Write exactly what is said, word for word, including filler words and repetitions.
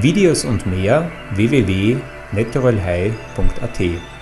Videos und mehr w w w punkt naturalhigh punkt a t.